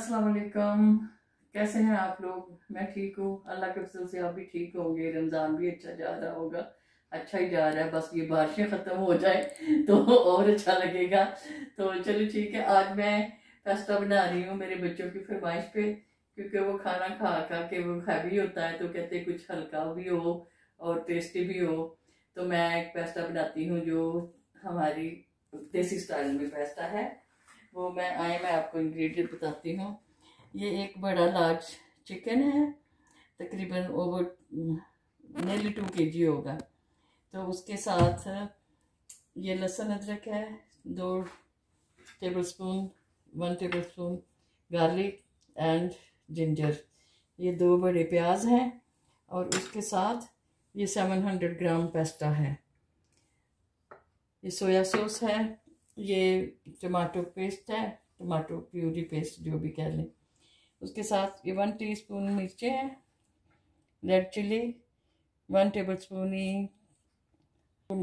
अस्सलाम वालेकुम, कैसे हैं आप लोग। मैं ठीक हूँ, अल्लाह के फजल से आप भी ठीक होंगे। रमज़ान भी अच्छा जा रहा होगा, अच्छा ही जा रहा है। बस ये बारिशें ख़त्म हो जाए तो और अच्छा लगेगा। तो चलो ठीक है, आज मैं पास्ता बना रही हूँ मेरे बच्चों की फरमाइश पे, क्योंकि वो खाना खा के वो हैवी होता है, तो कहते हैं कुछ हल्का भी हो और टेस्टी भी हो। तो मैं एक पास्ता बनाती हूँ जो हमारी देसी स्टाइल में पास्ता है, वो मैं आपको इंग्रेडिएंट बताती हूँ। ये एक बड़ा लार्ज चिकन है, तकरीबन ओवर नेली 2 kg होगा। तो उसके साथ ये लहसुन अदरक है, 2 tablespoon 1 tablespoon garlic and ginger. ये 2 बड़े प्याज हैं और उसके साथ ये 700 ग्राम पेस्टा है। ये सोया सॉस है, ये टमाटो पेस्ट है, टमाटो प्यूरी पेस्ट जो भी कह लें। उसके साथ ये 1 teaspoon मिर्चें हैं, रेड चिली, 1 tablespoon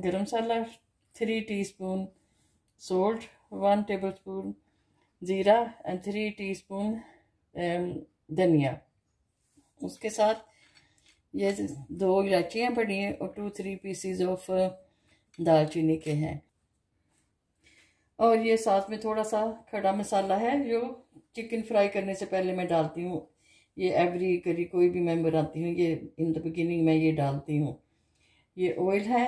गरम मसाला, 3 teaspoon सॉल्ट, 1 tablespoon जीरा एंड 3 teaspoon धनिया। उसके साथ ये 2 इलायचियाँ पड़ी हैं और 2-3 पीसीज ऑफ दालचीनी के हैं। और ये साथ में थोड़ा सा खड़ा मसाला है जो चिकन फ्राई करने से पहले मैं डालती हूँ। ये एवरी करी कोई भी मैं बनाती हूँ, ये इन द बिगिनिंग मैं ये डालती हूँ। ये ऑयल है,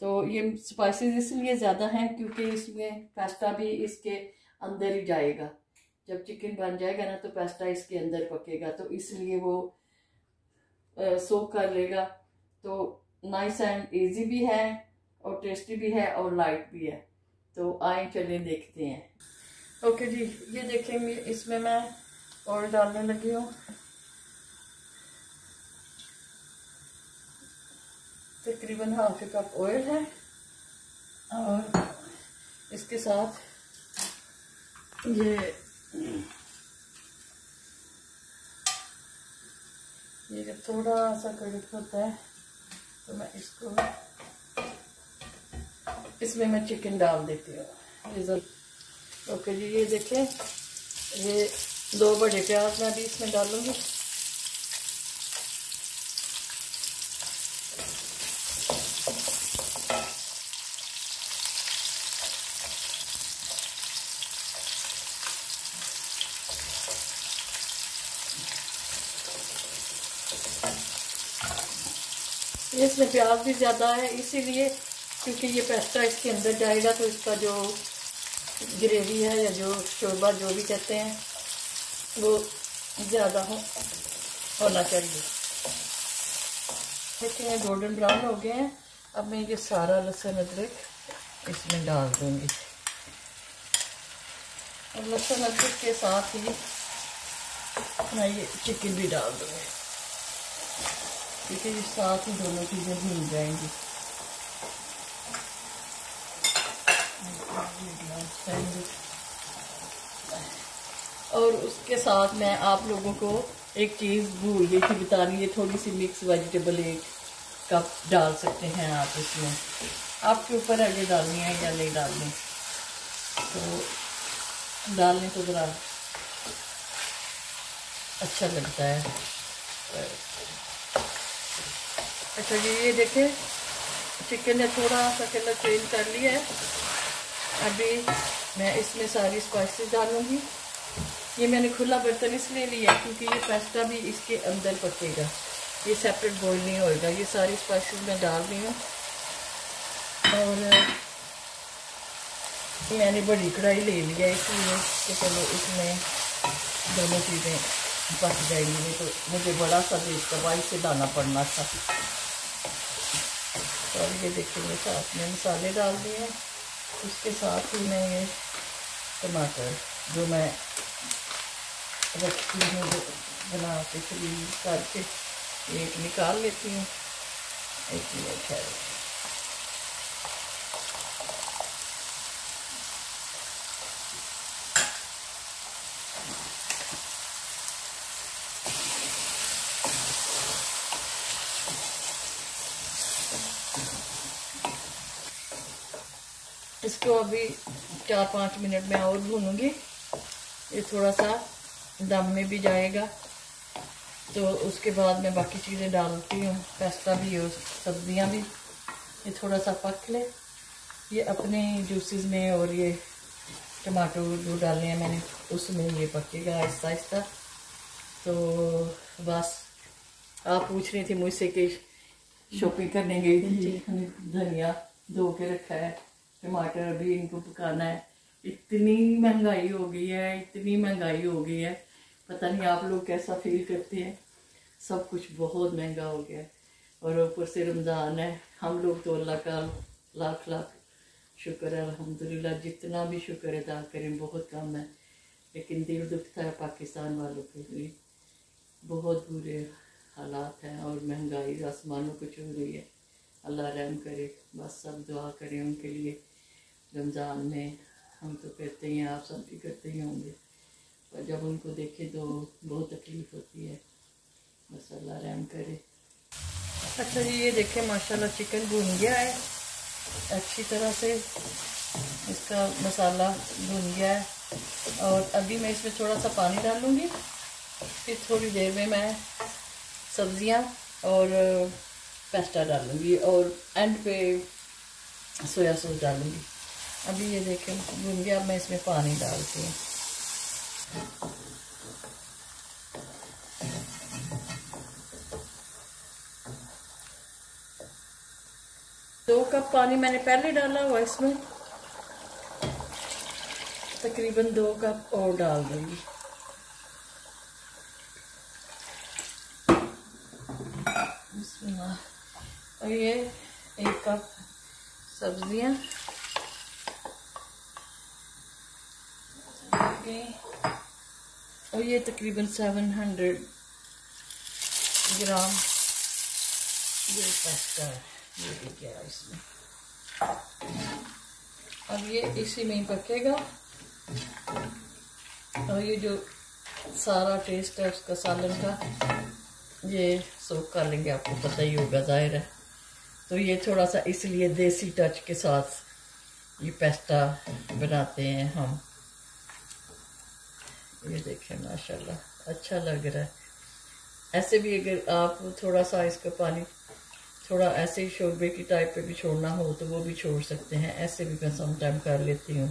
तो ये स्पाइसेस इसलिए ज़्यादा हैं क्योंकि इसमें पास्ता भी इसके अंदर ही जाएगा। जब चिकन बन जाएगा ना तो पास्ता इसके अंदर पकेगा, तो इसलिए वो सोख कर लेगा। तो नाइस एंड इजी भी है और टेस्टी भी है और लाइट भी है। तो आए चलें देखते हैं। ओके जी, ये देखेंगे इसमें मैं ऑयल डालने लगी हूँ। तकरीबन ½ कप ऑयल है और इसके साथ ये जब थोड़ा सा कड़क होता है तो मैं इसको इसमें मैं चिकन डाल देती हूँ। ओके जी, ये देखें, ये 2 बड़े प्याज मैं भी इसमें डालूँगी। इसमें प्याज भी ज़्यादा है इसीलिए क्योंकि ये पेस्टा इसके अंदर जाएगा, तो इसका जो ग्रेवी है या जो शोरबा जो भी कहते हैं वो ज़्यादा होना चाहिए। देखिए गोल्डन ब्राउन हो गए हैं। अब मैं ये सारा लहसुन अदरक इसमें डाल दूँगी। और लहसुन अदरक के साथ ही मैं ये चिकन भी डाल दूँगी क्योंकि ये साथ ही दोनों चीज़ें भून जाएंगी। और उसके साथ मैं आप लोगों को एक चीज़ भूल गई थी बतानी, ये थोड़ी सी मिक्स वेजिटेबल 1 कप डाल सकते हैं आप इसमें। आपके ऊपर आगे डालनी है या नहीं डालनी, तो डालने को ज़रा अच्छा लगता है। अच्छा जी, ये देखें चिकन ने थोड़ा सा कलर चेंज कर लिया है। अभी मैं इसमें सारी स्पाइसेस डालूँगी। ये मैंने खुला बर्तन इसलिए लिया क्योंकि ये पास्ता भी इसके अंदर पकेगा, ये सेपरेट बॉइल नहीं होएगा। ये सारी स्पाइसेस मैं डाल रही हूँ। और मैंने बड़ी कढ़ाई ले लिया इसलिए कि चलो इसमें दोनों चीज़ें पक जाएंगी, तो मुझे बड़ा सा बेस्तवाई से डालना पड़ना था। और ये देखेंगे साथ में मसाले डाल दिए हैं। उसके साथ ही मैं ये टमाटर जो मैं रखती हूँ बना के फ्रीज करके एक निकाल लेती हूँ। एक मिनट है, इसको अभी 4-5 मिनट में और भूनूंगी। ये थोड़ा सा दम में भी जाएगा। तो उसके बाद मैं बाकी चीज़ें डालती हूँ, पेस्ता भी और सब्जियाँ भी। ये थोड़ा सा पक ले, ये अपने जूसेस में और ये टमाटो जो डाले हैं मैंने उसमें ये पकेगा आहिस्ता आहिस्ता। तो बस आप पूछ रही थी मुझसे कि शॉपिंग करने गई थी, धनिया धो के रखा है, टमाटर अभी इनको पकाना है। इतनी महंगाई हो गई है, इतनी महंगाई हो गई है, पता नहीं आप लोग कैसा फील करते हैं। सब कुछ बहुत महंगा हो गया है और ऊपर से रमज़ान है। हम लोग तो अल्लाह का लाख लाख शुक्र है, अल्हम्दुलिल्लाह, जितना भी शुक्र अदा करें बहुत कम है। लेकिन दिल दुखता है पाकिस्तान वालों के लिए, बहुत बुरे हालात हैं और महंगाई आसमानों को छू रही है। अल्लाह रहम करे, बस सब दुआ करें उनके लिए रमज़ान में। हम तो करते ही हैं, आप सब भी करते ही होंगे, पर जब उनको देखें तो बहुत तकलीफ़ होती है। बस अल्लाह रहम करे। अच्छा जी, ये देखें माशाल्लाह चिकन भुन गया है अच्छी तरह से, इसका मसाला भुन गया है। और अभी मैं इसमें थोड़ा सा पानी डालूँगी, फिर थोड़ी देर में मैं सब्ज़ियाँ और पेस्टा डालूँगी और एंड पे सोया सॉस डालूँगी। अभी ये देखें भून गया, अब मैं इसमें पानी डालती हूँ। दो कप पानी मैंने पहले डाला हुआ इसमें, तकरीबन 2 कप और डाल दूंगी। और ये 1 कप सब्जियां, और ये तकरीबन 700 ग्राम ये पेस्टा ये भी गया इसमें। अब ये इसी में ही पकेगा और ये जो सारा टेस्ट है उसका सालन का ये सोख कर लेंगे, आपको पता ही होगा ज़ाहिर है। तो ये थोड़ा सा इसलिए देसी टच के साथ ये पेस्टा बनाते हैं हम। ये देखें माशाल्लाह अच्छा लग रहा है। ऐसे भी अगर आप थोड़ा सा इसका पानी थोड़ा ऐसे ही शोरबे की टाइप पे भी छोड़ना हो तो वो भी छोड़ सकते हैं। ऐसे भी मैं समटाइम कर लेती हूँ,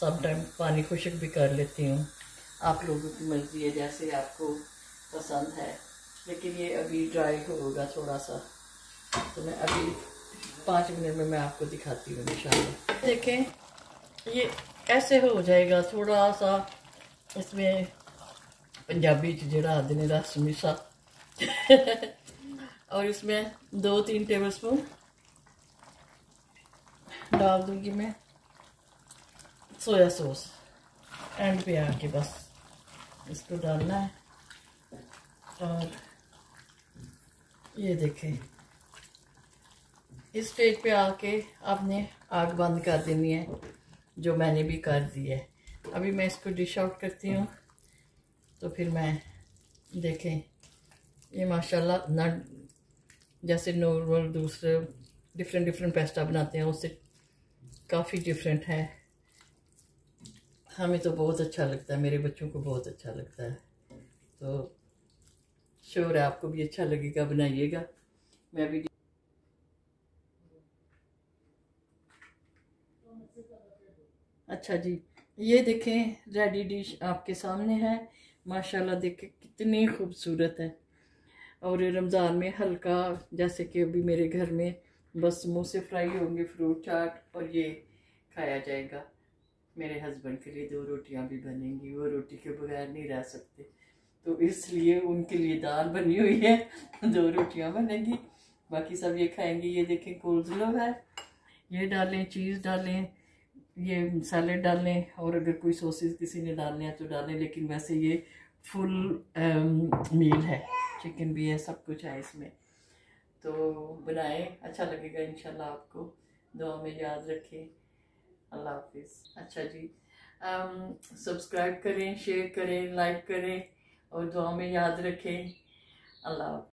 समटाइम पानी खुशक भी कर लेती हूँ। आप लोगों की मर्ज़ी है, जैसे आपको पसंद है। लेकिन ये अभी ड्राई होगा थोड़ा सा, तो मैं अभी 5 मिनट में मैं आपको दिखाती हूँ इंशाल्लाह। देखें ये ऐसे हो जाएगा, थोड़ा सा इसमें पंजाबी जड़ा देने रस मिसा और इसमें 2-3 टेबलस्पून डाल दूंगी मैं सोया सॉस एंड पे आके, बस इसको डालना है। और ये देखें इस स्टेज पे आके आपने आग बंद कर देनी है, जो मैंने भी कर दी है। अभी मैं इसको डिश आउट करती हूँ, तो फिर मैं देखें ये माशाल्लाह ना, जैसे नॉर्मल दूसरे डिफरेंट पेस्टा बनाते हैं उससे काफ़ी डिफरेंट है। हमें तो बहुत अच्छा लगता है, मेरे बच्चों को बहुत अच्छा लगता है, तो श्योर है आपको भी अच्छा लगेगा, बनाइएगा। मैं भी अच्छा जी, ये देखें रेडी डिश आपके सामने है माशाल्लाह। देखें कितनी खूबसूरत है। और रमज़ान में हल्का, जैसे कि अभी मेरे घर में बस समोसे फ्राई होंगे, फ्रूट चाट और ये खाया जाएगा। मेरे हस्बैंड के लिए 2 रोटियां भी बनेंगी, वो रोटी के बगैर नहीं रह सकते, तो इसलिए उनके लिए दाल बनी हुई है, 2 रोटियां बनेंगी, बाकी सब ये खाएंगे। ये देखें कोल्स्लो है, ये डालें, चीज़ डालें, ये सैलेड डालें, और अगर कोई सॉसेस किसी ने डालने हैं तो डालें। लेकिन वैसे ये फुल मील है, चिकन भी है, सब कुछ है इसमें। तो बनाएं, अच्छा लगेगा इंशाल्लाह आपको। दुआ में याद रखें, अल्लाह हाफिज़। अच्छा जी, सब्सक्राइब करें, शेयर करें, लाइक करें और दुआ में याद रखें, अल्लाह हाफिज़।